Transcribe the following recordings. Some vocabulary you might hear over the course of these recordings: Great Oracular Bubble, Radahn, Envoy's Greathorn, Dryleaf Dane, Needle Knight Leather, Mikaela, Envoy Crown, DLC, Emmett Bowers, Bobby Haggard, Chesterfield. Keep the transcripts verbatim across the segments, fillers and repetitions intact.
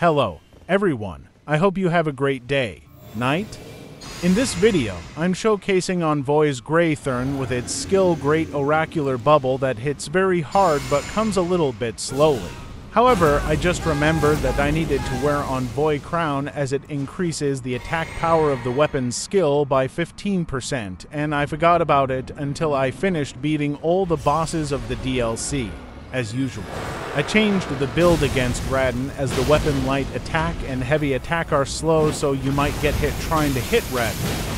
Hello, everyone. I hope you have a great day. Night? In this video, I'm showcasing Envoy's Greathorn with its skill Great Oracular Bubble that hits very hard but comes a little bit slowly. However, I just remembered that I needed to wear Envoy Crown as it increases the attack power of the weapon's skill by fifteen percent, and I forgot about it until I finished beating all the bosses of the D L C, as usual. I changed the build against Radahn as the weapon light attack and heavy attack are slow, so you might get hit trying to hit Radahn.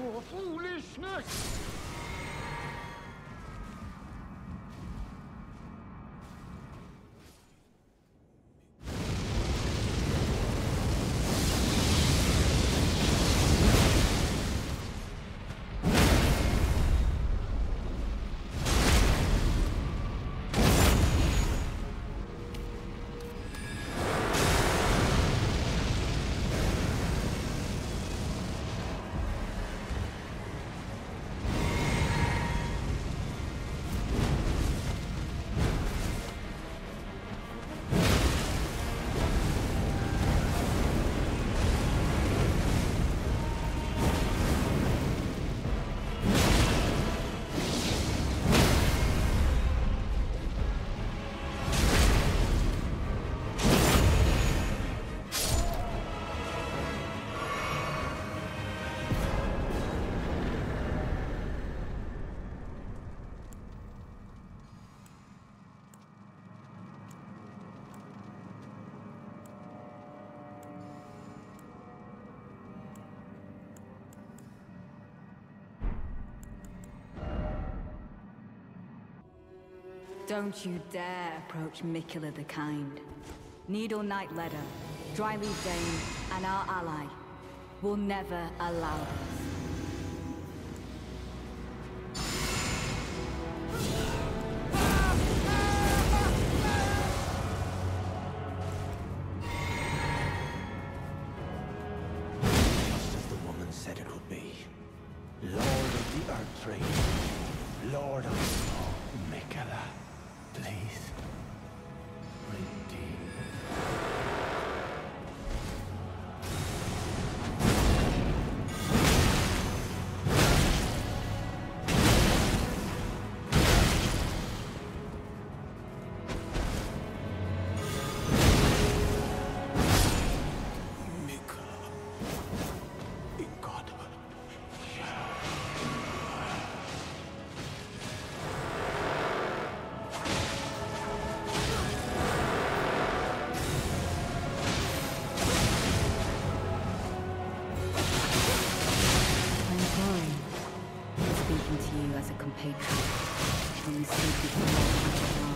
your foolishness! Don't you dare approach Mikaela the Kind. Needle Knight Leather, Dryleaf Dane, and our ally will never allow this. Speaking to you as a compatriot, from the safety of